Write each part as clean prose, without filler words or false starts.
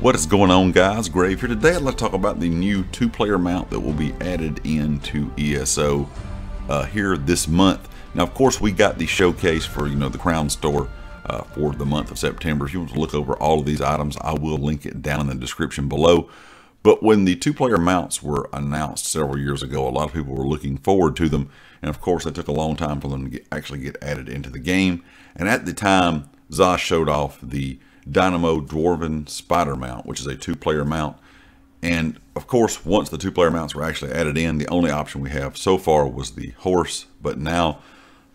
What is going on, guys? Grave here. Today I'd like to talk about the new two-player mount that will be added into ESO here this month. Now, of course, we got the showcase for the Crown Store for the month of September. If you want to look over all of these items, I will link it down in the description below. But when the two-player mounts were announced several years ago, a lot of people were looking forward to them, and of course, it took a long time for them to actually get added into the game. And at the time, Zaz showed off the Dynamo Dwarven Spider Mount, which is a two-player mount. And of course, once the two-player mounts were actually added in, the only option we have so far was the horse. But now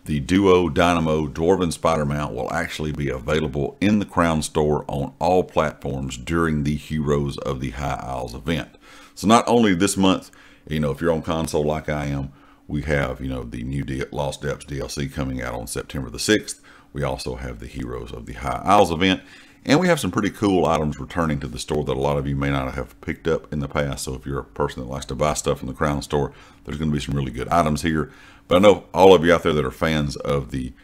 the Duo Dynamo Dwarven Spider Mount will actually be available in the Crown Store on all platforms during the Heroes of the High Isles event. So not only this month, if you're on console like I am, we have, the new Lost Depths DLC coming out on September the 6th. We also have the Heroes of the High Isles event. And we have some pretty cool items returning to the store that a lot of you may not have picked up in the past. So if you're a person that likes to buy stuff in the Crown Store, there's going to be some really good items here. But I know all of you out there that are fans of the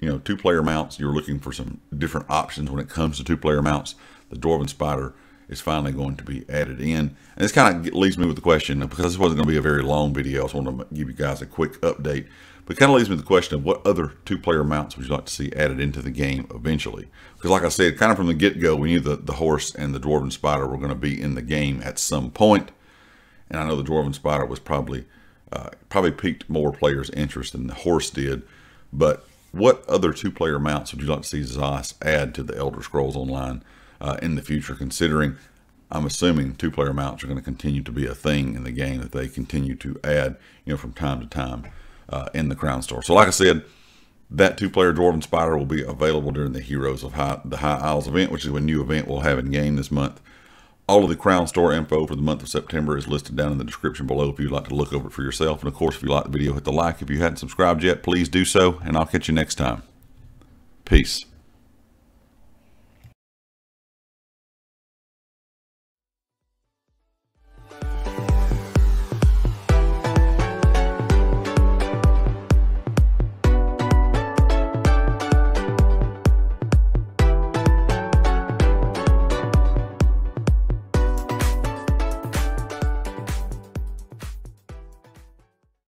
two-player mounts, you're looking for some different options when it comes to two-player mounts. The Dwarven Spider is finally going to be added in. And this kind of leaves me with the question, because this wasn't going to be a very long video, I just want to give you guys a quick update. But it kind of leaves me with the question of what other two-player mounts would you like to see added into the game eventually? Because like I said, kind of from the get-go, we knew that the horse and the Dwarven Spider were going to be in the game at some point. And I know the Dwarven Spider was probably piqued more players' interest than the horse did. But what other two-player mounts would you like to see Zaz add to the Elder Scrolls Online in the future, considering I'm assuming two-player mounts are going to continue to be a thing in the game that they continue to add from time to time in the Crown Store. So like I said, that two-player Dwarven Spider will be available during the Heroes of the High Isles event, which is a new event we'll have in-game this month. All of the Crown Store info for the month of September is listed down in the description below if you'd like to look over it for yourself. And of course, if you liked the video, hit the like. If you hadn't subscribed yet, please do so, and I'll catch you next time. Peace.